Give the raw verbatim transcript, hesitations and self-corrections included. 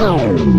What?